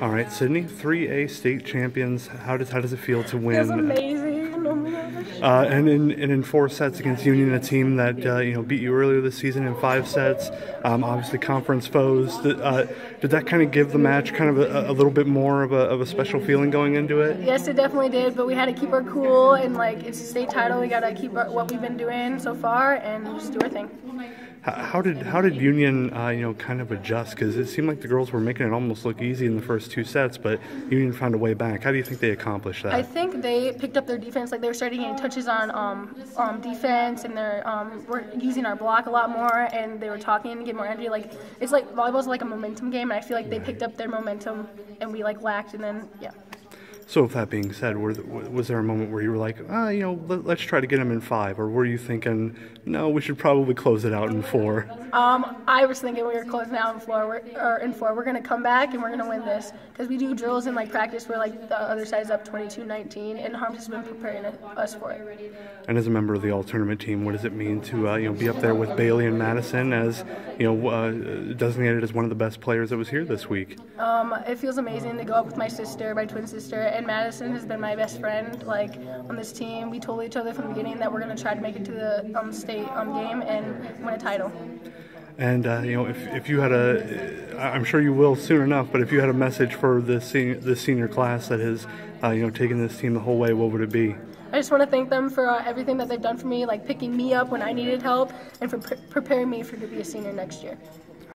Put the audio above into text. All right, Sydney, 3A state champions. How does it feel to win? It was amazing. Oh my gosh. And in 4 sets against Union, a team that beat you earlier this season in 5 sets. Obviously, conference foes. Did that kind of give the match kind of a little bit more of a special feeling going into it? Yes, it definitely did. But we had to keep our cool, and like it's a state title, we gotta keep what we've been doing so far and just do our thing. How did Union kind of adjust? Because it seemed like the girls were making it almost look easy in the first 2 sets, but Union found a way back. How do you think they accomplished that? I think they picked up their defense. Like they were starting getting touches on defense, and they were using our block a lot more, and they were talking to get more energy. Like it's like volleyball's like a momentum game, and I feel like they picked up their momentum, and we like lacked, and then yeah. So with that being said, was there a moment where you were like, let's try to get them in 5, or were you thinking, no, we should probably close it out in 4? I was thinking we were closing out in 4. We're gonna come back and we're gonna win this, because we do drills in like practice where like the other side's up 22-19, and Harms has been preparing us for it. And as a member of the all-tournament team, what does it mean to be up there with Baylee and Madison as designated as one of the best players that was here this week? It feels amazing to go up with my sister, my twin sister. And Madison has been my best friend, like, on this team. We told each other from the beginning that we're going to try to make it to the state game and win a title. And, if you had I'm sure you will soon enough, but if you had a message for this senior class that has, taken this team the whole way, what would it be? I just want to thank them for everything that they've done for me, like picking me up when I needed help and for preparing me to be a senior next year.